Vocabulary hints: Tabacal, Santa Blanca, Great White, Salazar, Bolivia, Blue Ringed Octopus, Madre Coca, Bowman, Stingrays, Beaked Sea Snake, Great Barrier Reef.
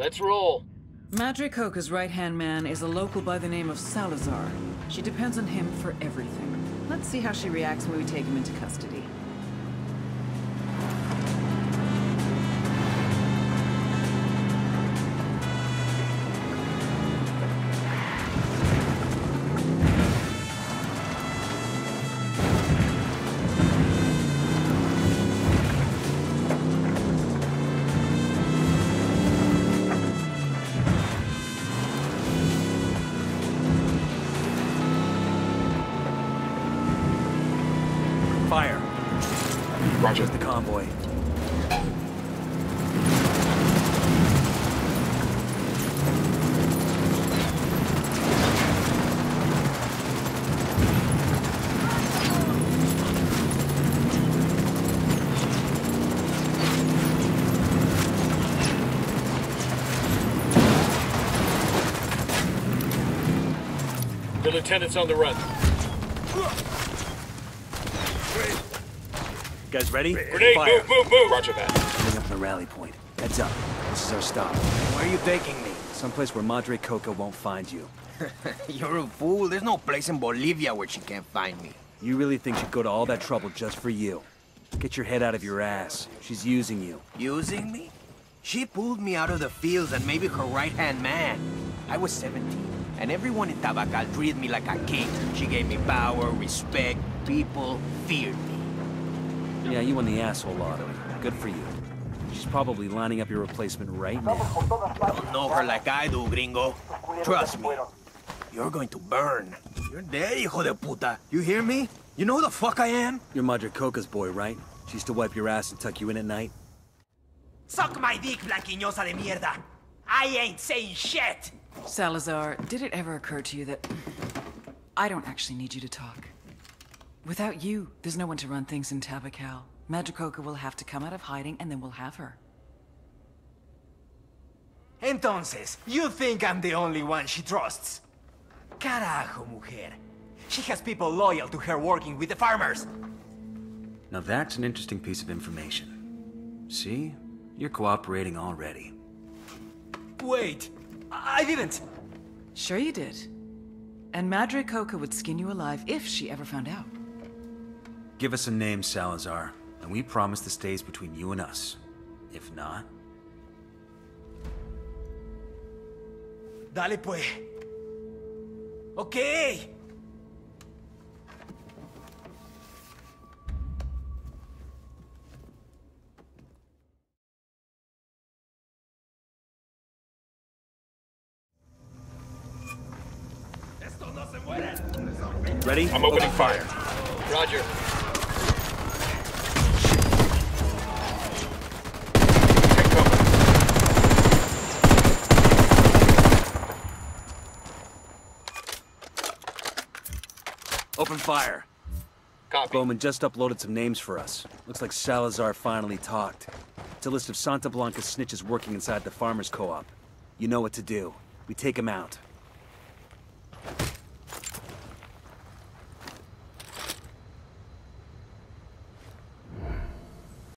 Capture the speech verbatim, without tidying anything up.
Let's roll. Madre Coca's right-hand man is a local by the name of Salazar. She depends on him for everything. Let's see how she reacts when we take him into custody. The lieutenant's on the run. You guys ready? Grenade, fire. Move, move, move! Roger that. Bring up the rally point. Heads up. This is our stop. Why are you taking me? Someplace where Madre Coca won't find you. You're a fool. There's no place in Bolivia where she can't find me. You really think she'd go to all that trouble just for you? Get your head out of your ass. She's using you. Using me? She pulled me out of the fields and maybe her right-hand man. I was seventeen. And everyone in Tabacal treated me like a king. She gave me power, respect, people feared me. Yeah, you won the asshole lottery. Good for you. She's probably lining up your replacement right now. Don't know her like I do, gringo. Trust me. You're going to burn. You're dead, hijo de puta. You hear me? You know who the fuck I am? You're Madre Coca's boy, right? She used to wipe your ass and tuck you in at night? Suck my dick, blanquinosa de mierda. I ain't saying shit. Salazar, did it ever occur to you that I don't actually need you to talk? Without you, there's no one to run things in Tabacal. Madre Coca will have to come out of hiding, and then we'll have her. Entonces, you think I'm the only one she trusts? Carajo, mujer. She has people loyal to her working with the farmers. Now that's an interesting piece of information. See? You're cooperating already. Wait! I didn't! Sure you did. And Madre Coca would skin you alive if she ever found out. Give us a name, Salazar, and we promise this stays between you and us. If not... Dale pues. Okay! Ready? I'm opening Open fire. fire. Roger. Take cover. Open fire. Copy. Bowman just uploaded some names for us. Looks like Salazar finally talked. It's a list of Santa Blanca snitches working inside the farmer's co-op. You know what to do. We take him out.